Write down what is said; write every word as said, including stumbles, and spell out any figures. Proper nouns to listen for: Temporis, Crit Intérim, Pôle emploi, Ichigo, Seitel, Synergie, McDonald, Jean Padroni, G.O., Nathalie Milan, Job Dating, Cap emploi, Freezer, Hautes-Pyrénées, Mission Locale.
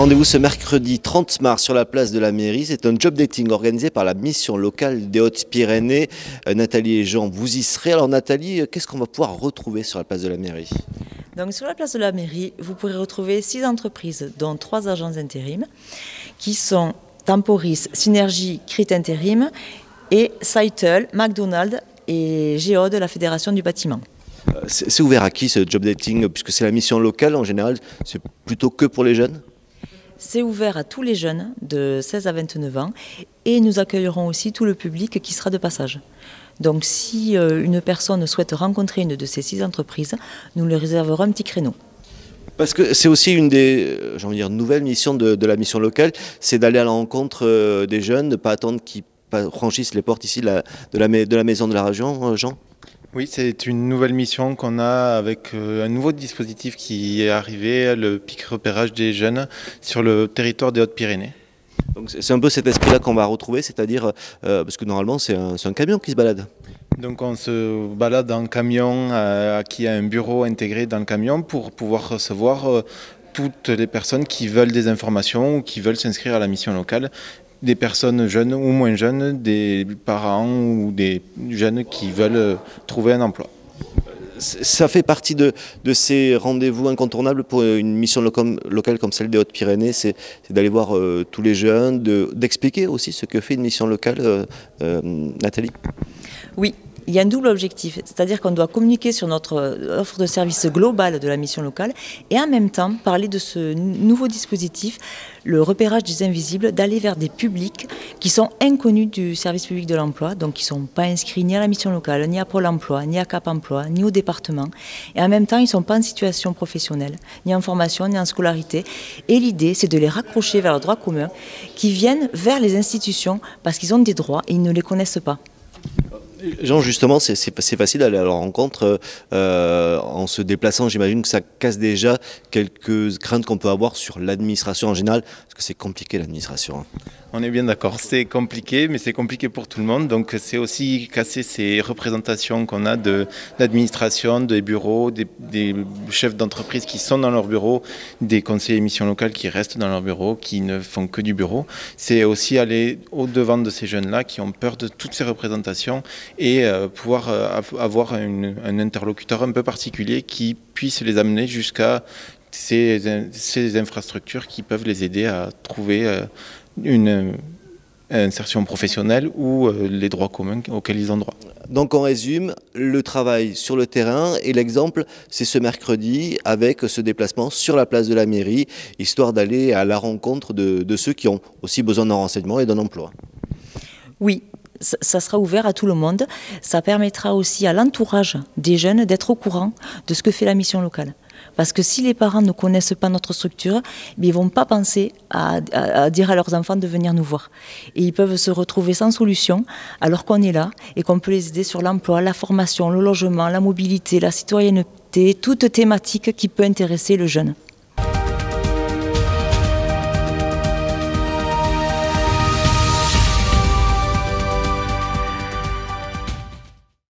Rendez-vous ce mercredi trente mars sur la place de la mairie. C'est un job dating organisé par la mission locale des Hautes-Pyrénées. Nathalie et Jean, vous y serez. Alors Nathalie, qu'est-ce qu'on va pouvoir retrouver sur la place de la mairie ? Donc sur la place de la mairie, vous pourrez retrouver six entreprises, dont trois agences d'intérim, qui sont Temporis, Synergie, Crit Intérim et Seitel, McDonald et G O de la Fédération du bâtiment. C'est ouvert à qui ce job dating, puisque c'est la mission locale en général, c'est plutôt que pour les jeunes? C'est ouvert à tous les jeunes de seize à vingt-neuf ans et nous accueillerons aussi tout le public qui sera de passage. Donc si une personne souhaite rencontrer une de ces six entreprises, nous lui réserverons un petit créneau. Parce que c'est aussi une des j'ai envie de dire, nouvelles missions de, de la mission locale, c'est d'aller à la rencontre des jeunes, de ne pas attendre qu'ils franchissent les portes ici de la, de la, de la maison de la région, Jean ? Oui, c'est une nouvelle mission qu'on a avec un nouveau dispositif qui est arrivé, le pic repérage des jeunes sur le territoire des Hautes-Pyrénées. Donc c'est un peu cet esprit-là qu'on va retrouver, c'est-à-dire, euh, parce que normalement c'est un, un camion qui se balade. Donc on se balade en camion euh, qui a un bureau intégré dans le camion pour pouvoir recevoir euh, toutes les personnes qui veulent des informations ou qui veulent s'inscrire à la mission locale. Des personnes jeunes ou moins jeunes, des parents ou des jeunes qui veulent trouver un emploi. Ça fait partie de, de ces rendez-vous incontournables pour une mission locale, locale comme celle des Hautes-Pyrénées, c'est d'aller voir euh, tous les jeunes, d'expliquer de, aussi ce que fait une mission locale, euh, euh, Nathalie. Oui. Il y a un double objectif, c'est-à-dire qu'on doit communiquer sur notre offre de service globale de la mission locale et en même temps parler de ce nouveau dispositif, le repérage des invisibles, d'aller vers des publics qui sont inconnus du service public de l'emploi, donc qui ne sont pas inscrits ni à la mission locale, ni à Pôle emploi, ni à Cap emploi, ni au département. Et en même temps, ils ne sont pas en situation professionnelle, ni en formation, ni en scolarité. Et l'idée, c'est de les raccrocher vers le droit commun, qui viennent vers les institutions parce qu'ils ont des droits et ils ne les connaissent pas. Jean, justement, c'est facile d'aller à leur rencontre euh, en se déplaçant. J'imagine que ça casse déjà quelques craintes qu'on peut avoir sur l'administration en général, parce que c'est compliqué l'administration. On est bien d'accord, c'est compliqué, mais c'est compliqué pour tout le monde. Donc c'est aussi casser ces représentations qu'on a de l'administration, des bureaux, des, des chefs d'entreprise qui sont dans leur bureau, des conseillers mission locale qui restent dans leur bureau, qui ne font que du bureau. C'est aussi aller au-devant de ces jeunes-là qui ont peur de toutes ces représentations et euh, pouvoir euh, avoir une, un interlocuteur un peu particulier qui puisse les amener jusqu'à ces, ces infrastructures qui peuvent les aider à trouver euh, une euh, insertion professionnelle ou euh, les droits communs auxquels ils ont droit. Donc on résume, le travail sur le terrain et l'exemple c'est ce mercredi avec ce déplacement sur la place de la mairie, histoire d'aller à la rencontre de, de ceux qui ont aussi besoin d'un renseignement et d'un emploi. Oui. Ça sera ouvert à tout le monde. Ça permettra aussi à l'entourage des jeunes d'être au courant de ce que fait la mission locale. Parce que si les parents ne connaissent pas notre structure, ils ne vont pas penser à, à, à dire à leurs enfants de venir nous voir. Et ils peuvent se retrouver sans solution alors qu'on est là et qu'on peut les aider sur l'emploi, la formation, le logement, la mobilité, la citoyenneté, toute thématique qui peut intéresser le jeune.